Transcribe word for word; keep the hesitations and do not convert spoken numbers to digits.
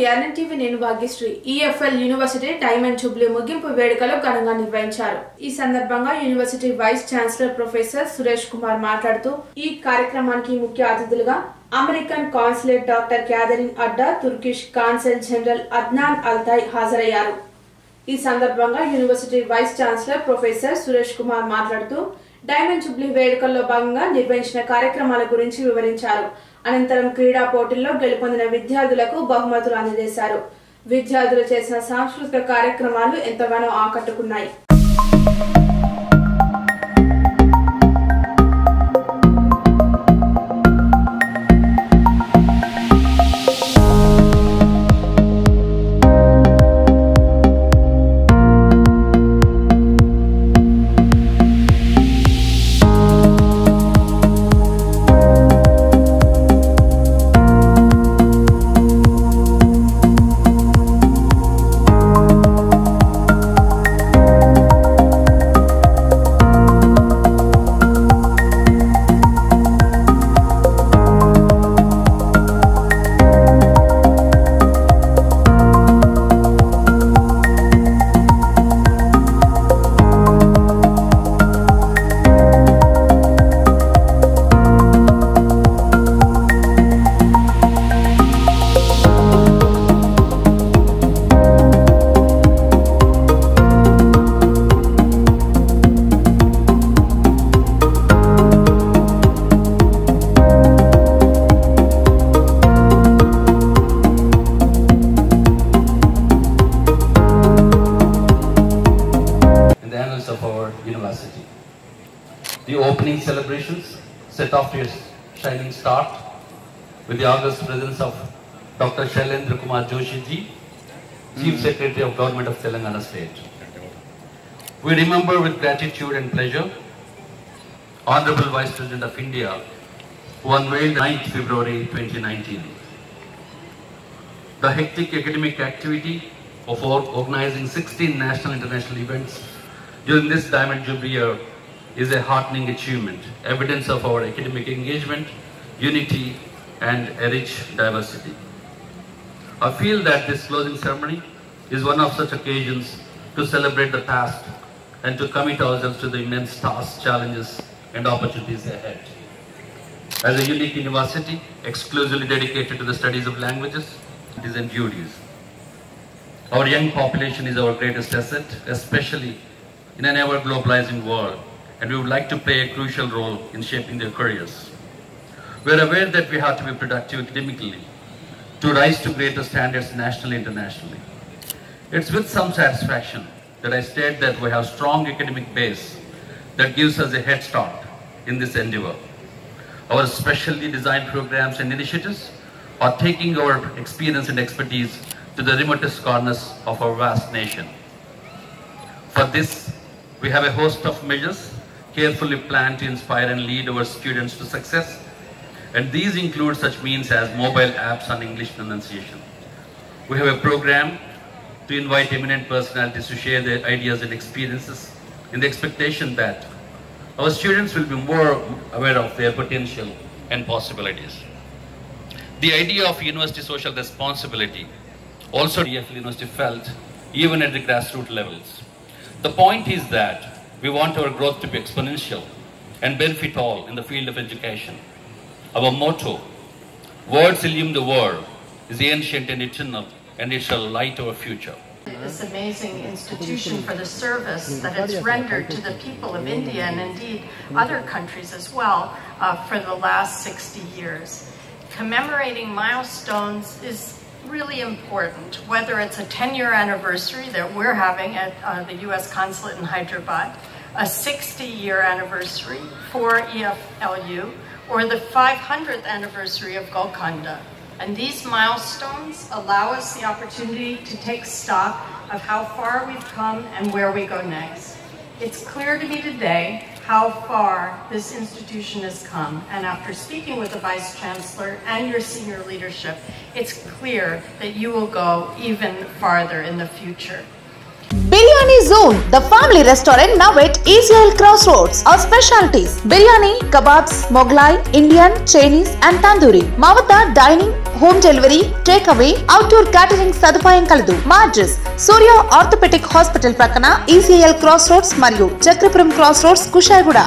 Reality in ఇన్వాగిస్ట్రీ E F L University Diamond Jubilee Mugimpu Vedukalaku Nirvahincharu. ఈ సందర్భంగా university vice chancellor professor Suresh Kumar మాట్లాడుతూ ఈ కార్యక్రమానికి ముఖ్య అతిథులుగా అమెరికన్ కాన్సులేట్ డాక్టర్ క్యాథరిన్ అడ్డా, Turkish consul general Adnan Altay హాజరయ్యారు. ఈ సందర్భంగా university vice chancellor professor Suresh Kumar మాట్లాడుతూ డైమండ్ జూబ్లీ వేడుకల్లో భాగంగా నిర్వహించిన కార్యక్రమాల గురించి వివరించారు. అనంతరం క్రీడా పోటీల్లో గెలుపొందిన విద్యార్థులకు బహుమతులు అందజేశారు. విద్యార్థులు చేసిన సాంస్కృతిక కార్యక్రమాలు ఎంతగానో ఆకట్టుకున్నాయి. The opening celebrations set off to a shining start with the august presence of Doctor Shailendra Kumar Joshi ji, Chief Secretary of Government of Telangana State. We remember with gratitude and pleasure Honorable Vice President of India, who unveiled ninth February twenty nineteen. The hectic academic activity of organizing sixteen national and international events during this Diamond Jubilee year is a heartening achievement, evidence of our academic engagement, unity, and a rich diversity. I feel that this closing ceremony is one of such occasions to celebrate the past and to commit ourselves to the immense tasks, challenges, and opportunities ahead. As a unique university exclusively dedicated to the studies of languages, it is and duties. Our young population is our greatest asset, especially in an ever globalizing world, and we would like to play a crucial role in shaping their careers. We are aware that we have to be productive academically to rise to greater standards nationally and internationally. It's with some satisfaction that I state that we have strong academic base that gives us a head start in this endeavor. Our specially designed programs and initiatives are taking our experience and expertise to the remotest corners of our vast nation. For this, we have a host of measures carefully planned to inspire and lead our students to success, and these include such means as mobile apps on English pronunciation. We have a program to invite eminent personalities to share their ideas and experiences in the expectation that our students will be more aware of their potential and possibilities. The idea of university social responsibility also E F L University felt even at the grassroots levels. The point is that we want our growth to be exponential and benefit all in the field of education. Our motto, words illumine the world, is ancient and eternal, and it shall light our future. This amazing institution for the service that it's rendered to the people of India and indeed other countries as well uh, for the last sixty years. Commemorating milestones is really important, whether it's a ten-year anniversary that we're having at uh, the U S Consulate in Hyderabad, a sixty-year anniversary for E F L U, or the five hundredth anniversary of Golconda. And these milestones allow us the opportunity to take stock of how far we've come and where we go next. It's clear to me today how far this institution has come, and after speaking with the Vice Chancellor and your senior leadership, it's clear that you will go even farther in the future. Biryani Zone, the family restaurant now at E C L Crossroads. Our specialties: biryani, kebabs, Mughlai, Indian, Chinese, and tandoori. Mavata Dining home delivery, takeaway, outdoor catering sadhupayan kaldu. Marges Surya Orthopedic Hospital Prakana, E C L Crossroads, Mariup, Chakriprim Crossroads, Kushaiguda.